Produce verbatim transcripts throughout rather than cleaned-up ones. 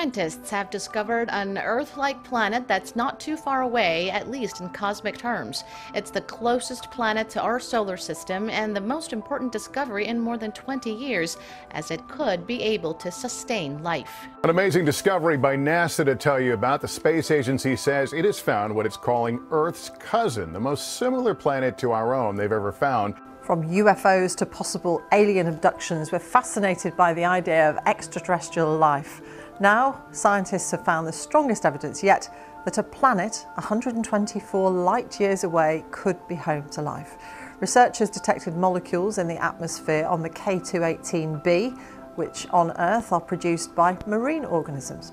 scientists have discovered an Earth-like planet that's not too far away, at least in cosmic terms. It's the closest planet to our solar system and the most important discovery in more than twenty years, as it could be able to sustain life. An amazing discovery by NASA to tell you about. The space agency says it has found what it's calling Earth's cousin, the most similar planet to our own they've ever found. From U F Os to possible alien abductions, we're fascinated by the idea of extraterrestrial life. Now, scientists have found the strongest evidence yet that a planet one hundred twenty-four light years away could be home to life. Researchers detected molecules in the atmosphere on the K two eighteen B, which on Earth are produced by marine organisms.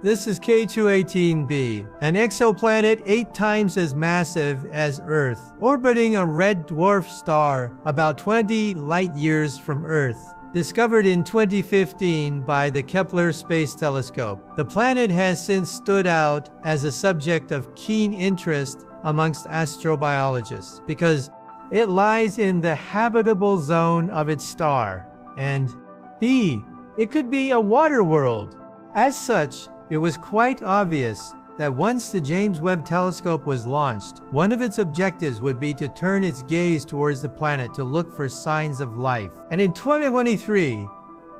This is K two eighteen B, an exoplanet eight times as massive as Earth, orbiting a red dwarf star about twenty light years from Earth. Discovered in twenty fifteen by the Kepler Space Telescope, the planet has since stood out as a subject of keen interest amongst astrobiologists because it lies in the habitable zone of its star, and B, it could be a water world. As such, it was quite obvious that once the James Webb Telescope was launched, one of its objectives would be to turn its gaze towards the planet to look for signs of life. And in twenty twenty-three,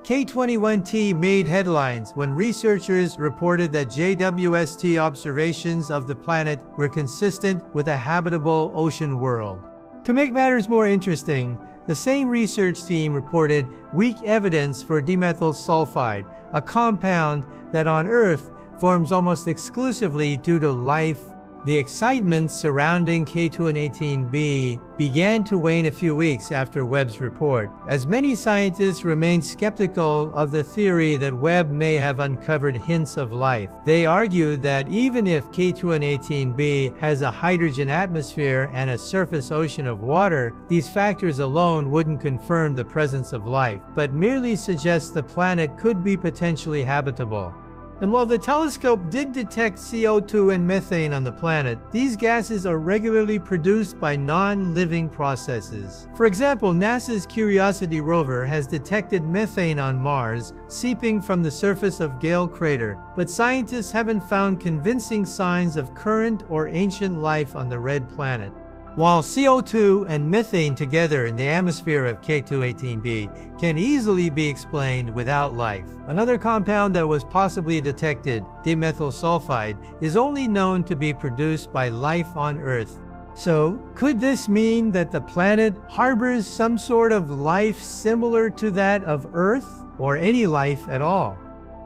K two eighteen B made headlines when researchers reported that J W S T observations of the planet were consistent with a habitable ocean world. To make matters more interesting, the same research team reported weak evidence for dimethyl sulfide, a compound that on Earth forms almost exclusively due to life. The excitement surrounding K two eighteen B began to wane a few weeks after Webb's report, as many scientists remained skeptical of the theory that Webb may have uncovered hints of life. They argued that even if K two eighteen B has a hydrogen atmosphere and a surface ocean of water, these factors alone wouldn't confirm the presence of life, but merely suggest the planet could be potentially habitable. And while the telescope did detect C O two and methane on the planet, these gases are regularly produced by non-living processes. For example, NASA's Curiosity rover has detected methane on Mars seeping from the surface of Gale Crater, but scientists haven't found convincing signs of current or ancient life on the red planet. While C O two and methane together in the atmosphere of K two eighteen B can easily be explained without life, another compound that was possibly detected, dimethyl sulfide, is only known to be produced by life on Earth. So, could this mean that the planet harbors some sort of life similar to that of Earth, or any life at all?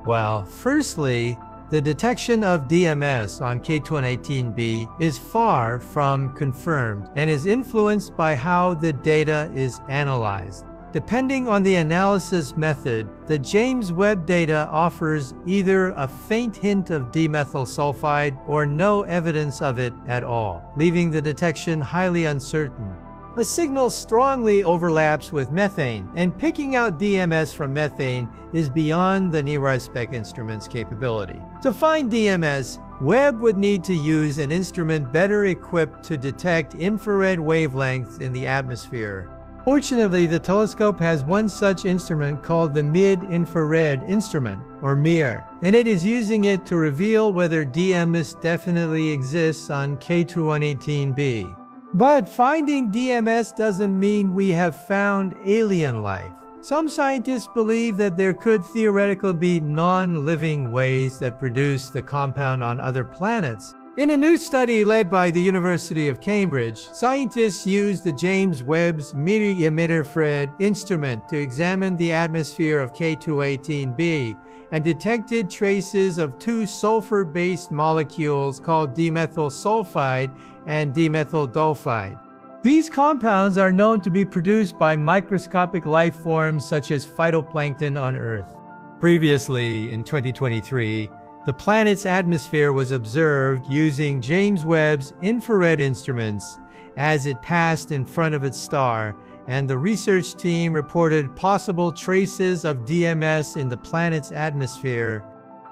Well, firstly, the detection of D M S on K two eighteen B is far from confirmed and is influenced by how the data is analyzed. Depending on the analysis method, the James Webb data offers either a faint hint of dimethyl sulfide or no evidence of it at all, leaving the detection highly uncertain. The signal strongly overlaps with methane, and picking out D M S from methane is beyond the NIRI-SPEC instrument's capability. To find D M S, Webb would need to use an instrument better equipped to detect infrared wavelengths in the atmosphere. Fortunately, the telescope has one such instrument called the Mid-Infrared Instrument, or MIR, and it is using it to reveal whether D M S definitely exists on K two eighteen B. But finding D M S doesn't mean we have found alien life. Some scientists believe that there could theoretically be non-living ways that produce the compound on other planets. In a new study led by the University of Cambridge, scientists used the James Webb's MIRI Mid-Infrared Instrument to examine the atmosphere of K two eighteen B and detected traces of two sulfur-based molecules called dimethyl sulfide and dimethyl disulfide. These compounds are known to be produced by microscopic life forms such as phytoplankton on Earth. Previously, in twenty twenty-three, the planet's atmosphere was observed using James Webb's infrared instruments as it passed in front of its star, and the research team reported possible traces of D M S in the planet's atmosphere.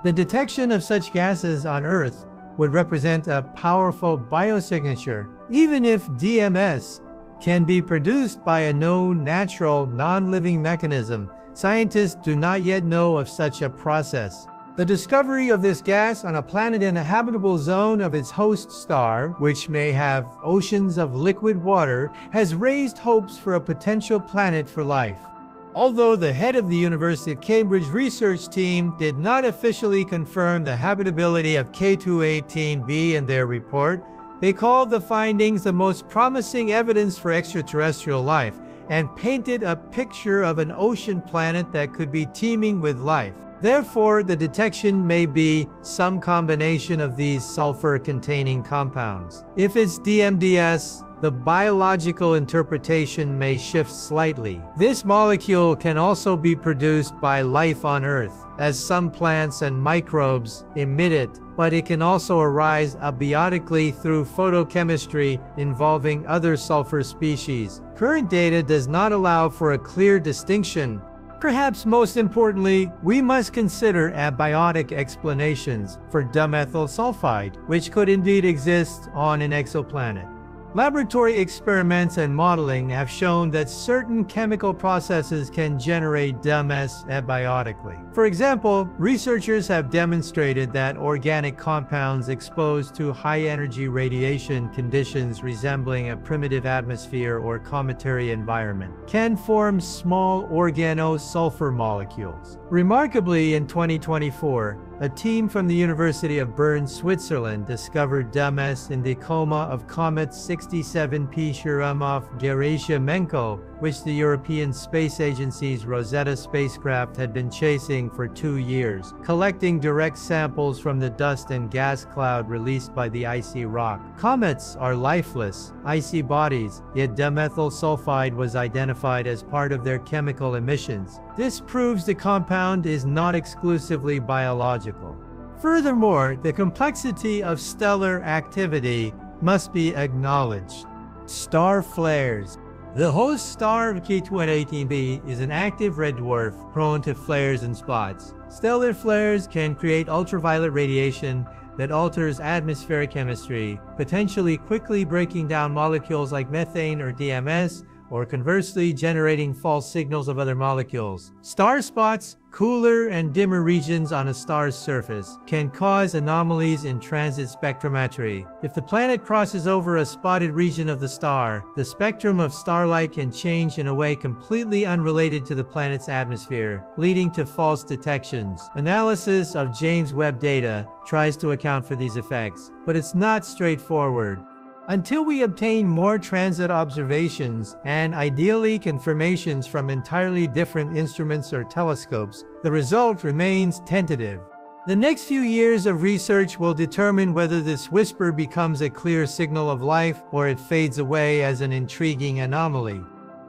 The detection of such gases on Earth would represent a powerful biosignature, even if D M S can be produced by a known natural non-living mechanism. Scientists do not yet know of such a process. The discovery of this gas on a planet in a habitable zone of its host star, which may have oceans of liquid water, has raised hopes for a potential planet for life. Although the head of the University of Cambridge research team did not officially confirm the habitability of K two eighteen B in their report, they called the findings the most promising evidence for extraterrestrial life and painted a picture of an ocean planet that could be teeming with life. Therefore, the detection may be some combination of these sulfur-containing compounds. If it's D M D S, the biological interpretation may shift slightly. This molecule can also be produced by life on Earth, as some plants and microbes emit it, but it can also arise abiotically through photochemistry involving other sulfur species. Current data does not allow for a clear distinction. Perhaps most importantly, we must consider abiotic explanations for dimethyl sulfide, which could indeed exist on an exoplanet. Laboratory experiments and modeling have shown that certain chemical processes can generate D M S abiotically. For example, researchers have demonstrated that organic compounds exposed to high-energy radiation conditions resembling a primitive atmosphere or cometary environment can form small organosulfur molecules. Remarkably, in twenty twenty-four, a team from the University of Bern, Switzerland discovered D M S in the coma of comet sixty-seven P Churyumov-Gerasimenko, which the European Space Agency's Rosetta spacecraft had been chasing for two years, collecting direct samples from the dust and gas cloud released by the icy rock. Comets are lifeless, icy bodies, yet dimethyl sulfide was identified as part of their chemical emissions. This proves the compound is not exclusively biological. Furthermore, the complexity of stellar activity must be acknowledged. Star flares. The host star of K two eighteen B is an active red dwarf prone to flares and spots. Stellar flares can create ultraviolet radiation that alters atmospheric chemistry, potentially quickly breaking down molecules like methane or D M S, or conversely generating false signals of other molecules. Star spots, cooler and dimmer regions on a star's surface, can cause anomalies in transit spectrometry. If the planet crosses over a spotted region of the star, the spectrum of starlight can change in a way completely unrelated to the planet's atmosphere, leading to false detections. Analysis of James Webb data tries to account for these effects, but it's not straightforward. Until we obtain more transit observations and ideally confirmations from entirely different instruments or telescopes, the result remains tentative. The next few years of research will determine whether this whisper becomes a clear signal of life or it fades away as an intriguing anomaly.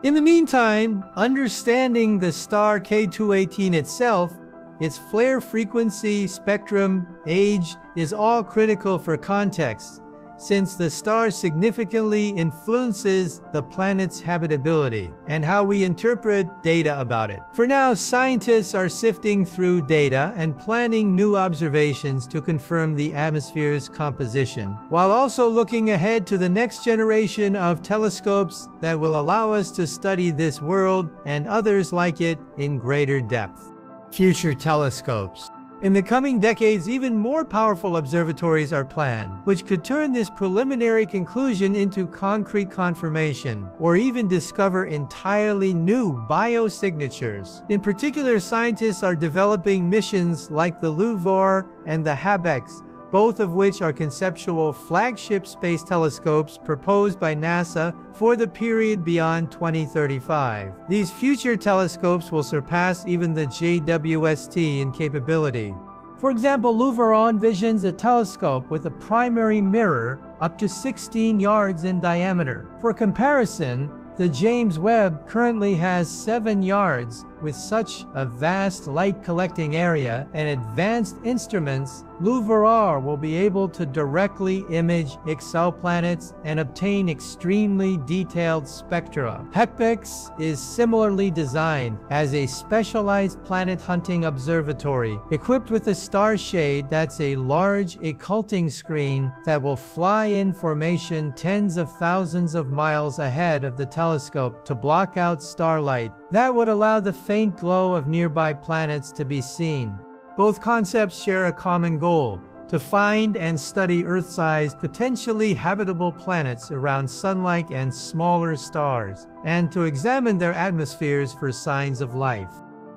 In the meantime, understanding the star K two eighteen itself, its flare frequency, spectrum, age, is all critical for context, since the star significantly influences the planet's habitability and how we interpret data about it. For now, scientists are sifting through data and planning new observations to confirm the atmosphere's composition, while also looking ahead to the next generation of telescopes that will allow us to study this world and others like it in greater depth. Future telescopes. In the coming decades, even more powerful observatories are planned, which could turn this preliminary conclusion into concrete confirmation, or even discover entirely new biosignatures. In particular, scientists are developing missions like the LUVOIR and the HabEx, both of which are conceptual flagship space telescopes proposed by NASA for the period beyond twenty thirty-five. These future telescopes will surpass even the J W S T in capability. For example, LUVOIR envisions a telescope with a primary mirror up to sixteen yards in diameter. For comparison, the James Webb currently has seven yards. With such a vast light-collecting area and advanced instruments, LUVOIR will be able to directly image exoplanets and obtain extremely detailed spectra. HabEx is similarly designed as a specialized planet-hunting observatory, equipped with a star shade that's a large occulting screen that will fly in formation tens of thousands of miles ahead of the telescope to block out starlight. That would allow the faint glow of nearby planets to be seen. Both concepts share a common goal: to find and study Earth-sized, potentially habitable planets around sunlight and smaller stars, and to examine their atmospheres for signs of life.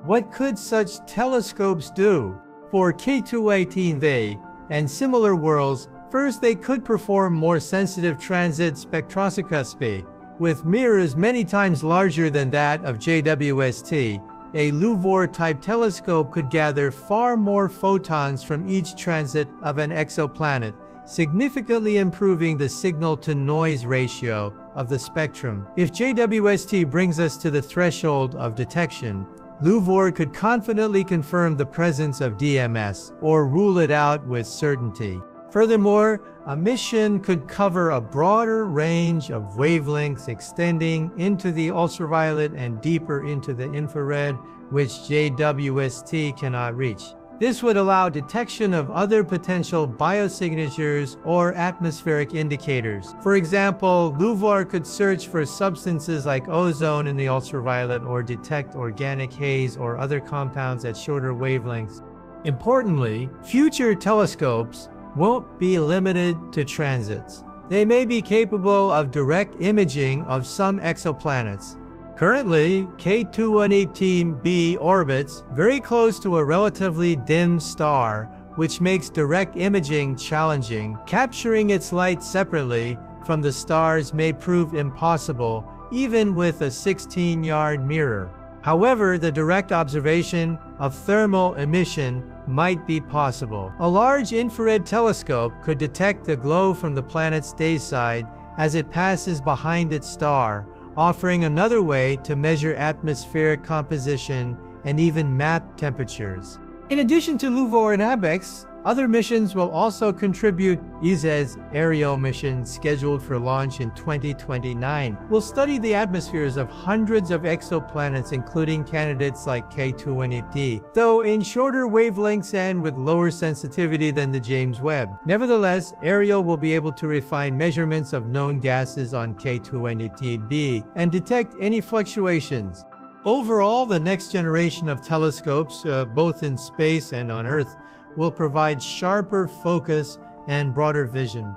What could such telescopes do? For K two eighteen B and similar worlds, first, they could perform more sensitive transit spectroscopy, with mirrors many times larger than that of J W S T. A LUVOIR-type telescope could gather far more photons from each transit of an exoplanet, significantly improving the signal-to-noise ratio of the spectrum. If J W S T brings us to the threshold of detection, LUVOIR could confidently confirm the presence of D M S, or rule it out with certainty. Furthermore, a mission could cover a broader range of wavelengths, extending into the ultraviolet and deeper into the infrared, which J W S T cannot reach. This would allow detection of other potential biosignatures or atmospheric indicators. For example, LUVOIR could search for substances like ozone in the ultraviolet, or detect organic haze or other compounds at shorter wavelengths. Importantly, future telescopes won't be limited to transits. They may be capable of direct imaging of some exoplanets. Currently, K two eighteen B orbits very close to a relatively dim star, which makes direct imaging challenging. Capturing its light separately from the stars may prove impossible, even with a sixteen yard mirror. However, the direct observation of thermal emission might be possible. A large infrared telescope could detect the glow from the planet's dayside as it passes behind its star, offering another way to measure atmospheric composition and even map temperatures. In addition to LUVOIR and HabEx, other missions will also contribute. E S A's Ariel mission, scheduled for launch in twenty twenty-nine, will study the atmospheres of hundreds of exoplanets, including candidates like K two eighteen B, though in shorter wavelengths and with lower sensitivity than the James Webb. Nevertheless, Ariel will be able to refine measurements of known gases on K two eighteen B and detect any fluctuations. Overall, the next generation of telescopes, uh, both in space and on Earth, will provide sharper focus and broader vision.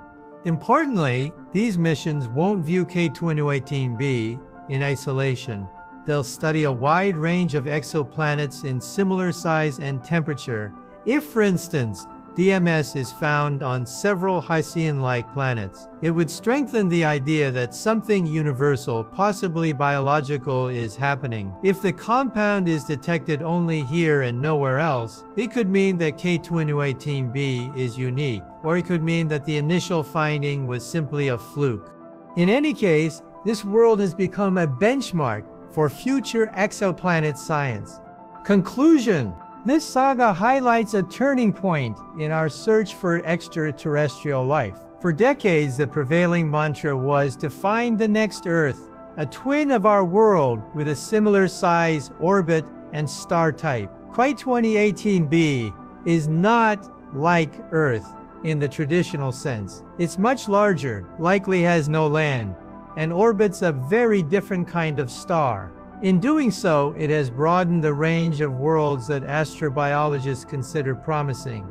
Importantly, these missions won't view K two eighteen B in isolation. They'll study a wide range of exoplanets in similar size and temperature. If, for instance, D M S is found on several Hycean-like planets, it would strengthen the idea that something universal, possibly biological, is happening. If the compound is detected only here and nowhere else, it could mean that K two eighteen B is unique, or it could mean that the initial finding was simply a fluke. In any case, this world has become a benchmark for future exoplanet science. Conclusion. This saga highlights a turning point in our search for extraterrestrial life. For decades, the prevailing mantra was to find the next Earth, a twin of our world with a similar size, orbit, and star type. K two eighteen B is not like Earth in the traditional sense. It's much larger, likely has no land, and orbits a very different kind of star. In doing so, it has broadened the range of worlds that astrobiologists consider promising.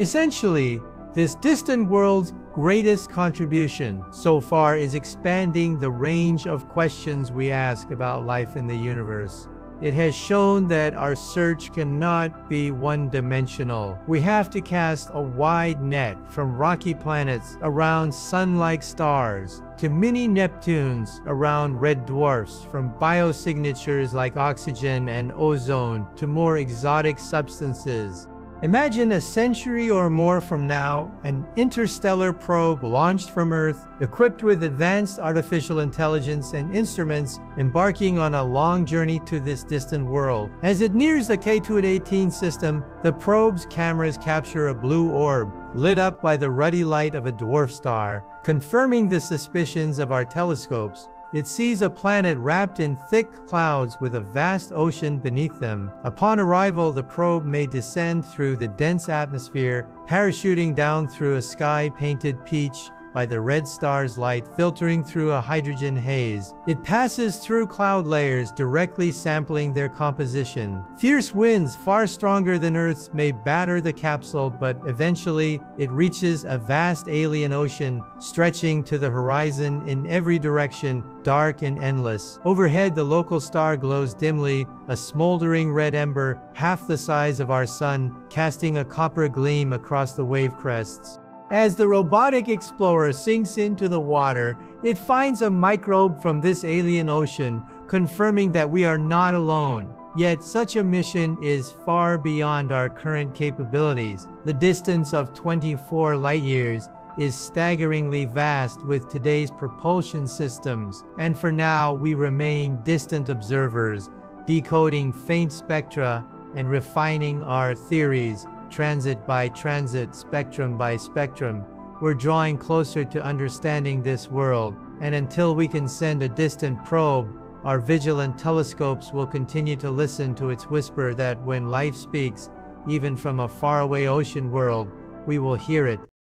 Essentially, this distant world's greatest contribution so far is expanding the range of questions we ask about life in the universe. It has shown that our search cannot be one-dimensional. We have to cast a wide net, from rocky planets around sun-like stars to mini-Neptunes around red dwarfs, from biosignatures like oxygen and ozone to more exotic substances. Imagine a century or more from now, an interstellar probe launched from Earth, equipped with advanced artificial intelligence and instruments, embarking on a long journey to this distant world. As it nears the K two eighteen system, the probe's cameras capture a blue orb, lit up by the ruddy light of a dwarf star, confirming the suspicions of our telescopes. It sees a planet wrapped in thick clouds with a vast ocean beneath them. Upon arrival, the probe may descend through the dense atmosphere, parachuting down through a sky painted peach by the red star's light filtering through a hydrogen haze. It passes through cloud layers, directly sampling their composition. Fierce winds far stronger than Earth's may batter the capsule, but eventually it reaches a vast alien ocean stretching to the horizon in every direction, dark and endless. Overhead, the local star glows dimly, a smoldering red ember, half the size of our sun, casting a copper gleam across the wave crests. As the robotic explorer sinks into the water, it finds a microbe from this alien ocean, confirming that we are not alone. Yet such a mission is far beyond our current capabilities. The distance of twenty-four light-years is staggeringly vast with today's propulsion systems, and for now we remain distant observers, decoding faint spectra and refining our theories, transit by transit, spectrum by spectrum. We're drawing closer to understanding this world, and until we can send a distant probe, our vigilant telescopes will continue to listen to its whisper that when life speaks, even from a faraway ocean world, we will hear it.